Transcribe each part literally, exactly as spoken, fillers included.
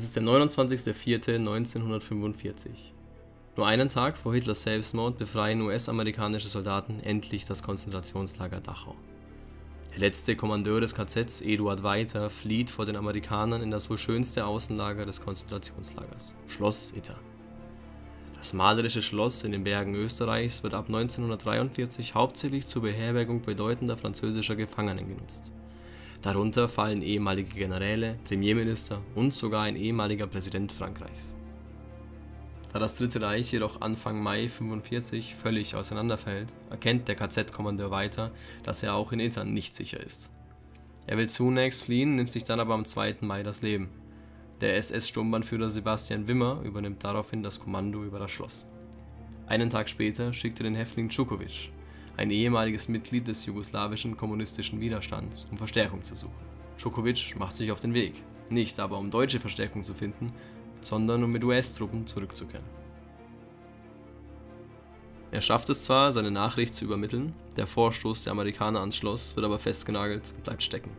Es ist der neunundzwanzigste vierte neunzehnhundertfünfundvierzig. Nur einen Tag vor Hitlers Selbstmord befreien U S-amerikanische Soldaten endlich das Konzentrationslager Dachau. Der letzte Kommandeur des K Zs, Eduard Weiter, flieht vor den Amerikanern in das wohl schönste Außenlager des Konzentrationslagers, Schloss Itter. Das malerische Schloss in den Bergen Österreichs wird ab neunzehnhundertdreiundvierzig hauptsächlich zur Beherbergung bedeutender französischer Gefangenen genutzt. Darunter fallen ehemalige Generäle, Premierminister und sogar ein ehemaliger Präsident Frankreichs. Da das Dritte Reich jedoch Anfang Mai neunzehnhundertfünfundvierzig völlig auseinanderfällt, erkennt der K Z-Kommandeur Weiter, dass er auch in Itter nicht sicher ist. Er will zunächst fliehen, nimmt sich dann aber am zweiten Mai das Leben. Der S S-Sturmbannführer Sebastian Wimmer übernimmt daraufhin das Kommando über das Schloss. Einen Tag später schickt er den Häftling Čučković, ein ehemaliges Mitglied des jugoslawischen kommunistischen Widerstands, um Verstärkung zu suchen. Čučković macht sich auf den Weg, nicht aber um deutsche Verstärkung zu finden, sondern um mit U S-Truppen zurückzukehren. Er schafft es zwar, seine Nachricht zu übermitteln, der Vorstoß der Amerikaner ans Schloss wird aber festgenagelt und bleibt stecken.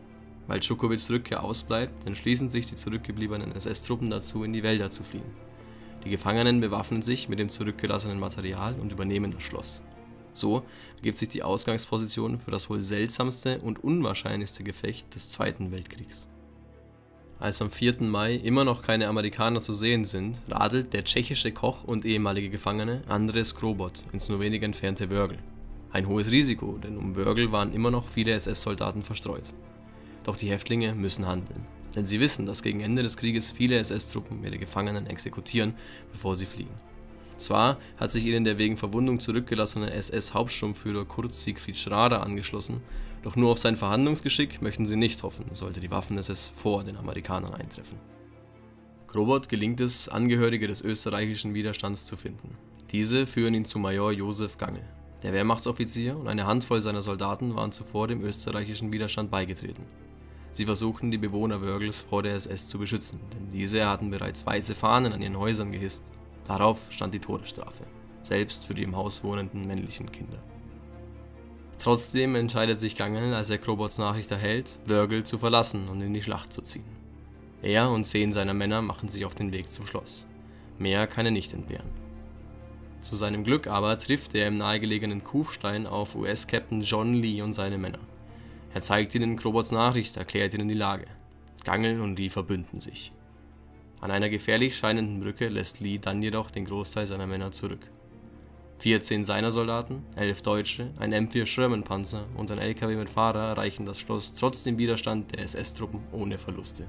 Weil Čučkovićs Rückkehr ausbleibt, entschließen sich die zurückgebliebenen S S-Truppen dazu, in die Wälder zu fliehen. Die Gefangenen bewaffnen sich mit dem zurückgelassenen Material und übernehmen das Schloss. So ergibt sich die Ausgangsposition für das wohl seltsamste und unwahrscheinlichste Gefecht des Zweiten Weltkriegs. Als am vierten Mai immer noch keine Amerikaner zu sehen sind, radelt der tschechische Koch und ehemalige Gefangene Andreas Krobot ins nur wenig entfernte Wörgl. Ein hohes Risiko, denn um Wörgl waren immer noch viele S S-Soldaten verstreut. Doch die Häftlinge müssen handeln, denn sie wissen, dass gegen Ende des Krieges viele S S-Truppen ihre Gefangenen exekutieren, bevor sie fliehen. Zwar hat sich ihnen der wegen Verwundung zurückgelassene S S-Hauptsturmführer Kurt Siegfried Schrader angeschlossen, doch nur auf sein Verhandlungsgeschick möchten sie nicht hoffen, sollte die Waffen-S S vor den Amerikanern eintreffen. Krobot gelingt es, Angehörige des österreichischen Widerstands zu finden. Diese führen ihn zu Major Josef Gangl. Der Wehrmachtsoffizier und eine Handvoll seiner Soldaten waren zuvor dem österreichischen Widerstand beigetreten. Sie versuchten, die Bewohner Wörgls vor der S S zu beschützen, denn diese hatten bereits weiße Fahnen an ihren Häusern gehisst. Darauf stand die Todesstrafe, selbst für die im Haus wohnenden männlichen Kinder. Trotzdem entscheidet sich Gangl, als er Krobots Nachricht erhält, Wörgl zu verlassen und in die Schlacht zu ziehen. Er und zehn seiner Männer machen sich auf den Weg zum Schloss. Mehr kann er nicht entbehren. Zu seinem Glück aber trifft er im nahegelegenen Kufstein auf U S-Captain John Lee und seine Männer. Er zeigt ihnen Krobots Nachricht, erklärt ihnen die Lage. Gangl und Lee verbünden sich. An einer gefährlich scheinenden Brücke lässt Lee dann jedoch den Großteil seiner Männer zurück. vierzehn seiner Soldaten, elf Deutsche, ein M vier Sherman-Panzer und ein L K W mit Fahrer erreichen das Schloss trotz dem Widerstand der S S-Truppen ohne Verluste.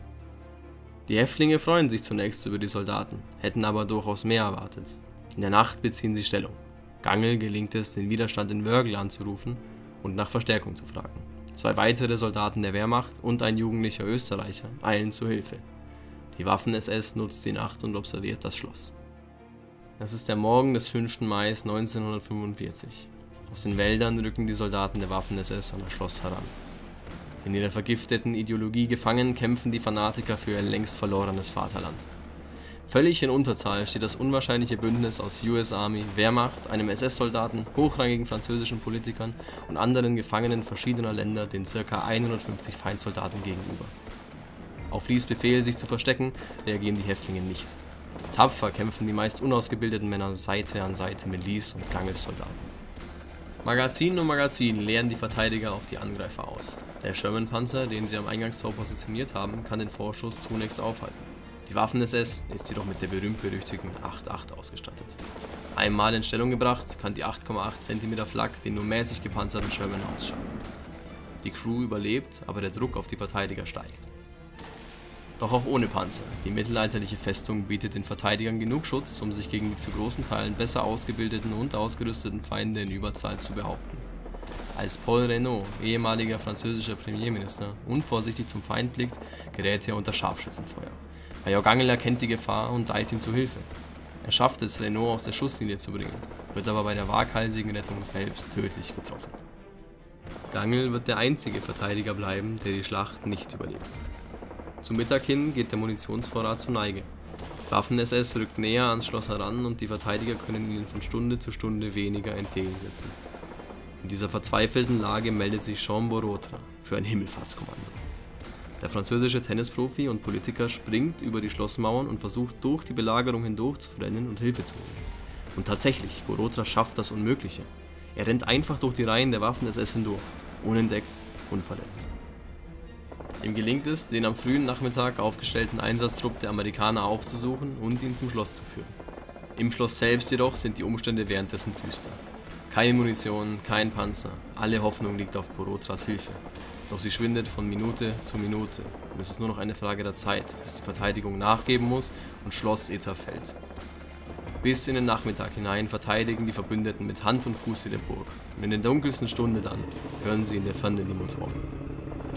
Die Häftlinge freuen sich zunächst über die Soldaten, hätten aber durchaus mehr erwartet. In der Nacht beziehen sie Stellung. Gangl gelingt es, den Widerstand in Wörgl anzurufen und nach Verstärkung zu fragen. Zwei weitere Soldaten der Wehrmacht und ein jugendlicher Österreicher eilen zu Hilfe. Die Waffen-S S nutzt die Nacht und observiert das Schloss. Es ist der Morgen des fünften Mai neunzehnhundertfünfundvierzig. Aus den Wäldern rücken die Soldaten der Waffen-S S an das Schloss heran. In ihrer vergifteten Ideologie gefangen, kämpfen die Fanatiker für ein längst verlorenes Vaterland. Völlig in Unterzahl steht das unwahrscheinliche Bündnis aus U S Army, Wehrmacht, einem S S-Soldaten, hochrangigen französischen Politikern und anderen Gefangenen verschiedener Länder den ca. hundertfünfzig Feindsoldaten gegenüber. Auf Lees Befehl, sich zu verstecken, reagieren die Häftlinge nicht. Tapfer kämpfen die meist unausgebildeten Männer Seite an Seite mit Lees und Gangls Soldaten. Magazin um Magazin leeren die Verteidiger auf die Angreifer aus. Der Sherman-Panzer, den sie am Eingangstor positioniert haben, kann den Vorschuss zunächst aufhalten. Die Waffen-S S ist jedoch mit der berühmt-berüchtigten acht Komma acht ausgestattet. Einmal in Stellung gebracht, kann die acht Komma acht Zentimeter Flak den nur mäßig gepanzerten Sherman ausschalten. Die Crew überlebt, aber der Druck auf die Verteidiger steigt. Doch auch ohne Panzer. Die mittelalterliche Festung bietet den Verteidigern genug Schutz, um sich gegen die zu großen Teilen besser ausgebildeten und ausgerüsteten Feinde in Überzahl zu behaupten. Als Paul Reynaud, ehemaliger französischer Premierminister, unvorsichtig zum Feind blickt, gerät er unter Scharfschützenfeuer. Major Gangl erkennt die Gefahr und eilt ihm zu Hilfe. Er schafft es, Reynaud aus der Schusslinie zu bringen, wird aber bei der waghalsigen Rettung selbst tödlich getroffen. Gangl wird der einzige Verteidiger bleiben, der die Schlacht nicht überlebt. Zum Mittag hin geht der Munitionsvorrat zur Neige. Die Waffen-S S rückt näher ans Schloss heran und die Verteidiger können ihnen von Stunde zu Stunde weniger entgegensetzen. In dieser verzweifelten Lage meldet sich Jean Borotra für ein Himmelfahrtskommando. Der französische Tennisprofi und Politiker springt über die Schlossmauern und versucht durch die Belagerung hindurch zu rennen und Hilfe zu holen. Und tatsächlich, Borotra schafft das Unmögliche. Er rennt einfach durch die Reihen der Waffen-S S hindurch, unentdeckt, unverletzt. Ihm gelingt es, den am frühen Nachmittag aufgestellten Einsatztrupp der Amerikaner aufzusuchen und ihn zum Schloss zu führen. Im Schloss selbst jedoch sind die Umstände währenddessen düster. Keine Munition, kein Panzer, alle Hoffnung liegt auf Borotras Hilfe. Doch sie schwindet von Minute zu Minute und es ist nur noch eine Frage der Zeit, bis die Verteidigung nachgeben muss und Schloss Itter fällt. Bis in den Nachmittag hinein verteidigen die Verbündeten mit Hand und Fuß ihre Burg und in der dunkelsten Stunde dann hören sie in der Ferne die Motoren.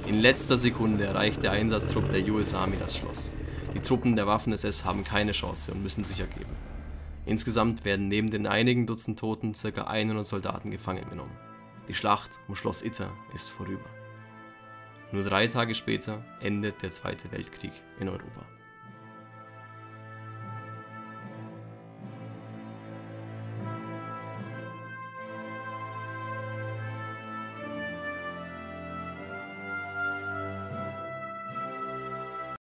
In letzter Sekunde erreicht der Einsatztrupp der U S Army das Schloss. Die Truppen der Waffen-S S haben keine Chance und müssen sich ergeben. Insgesamt werden neben den einigen Dutzend Toten ca. hundert Soldaten gefangen genommen. Die Schlacht um Schloss Itter ist vorüber. Nur drei Tage später endet der Zweite Weltkrieg in Europa.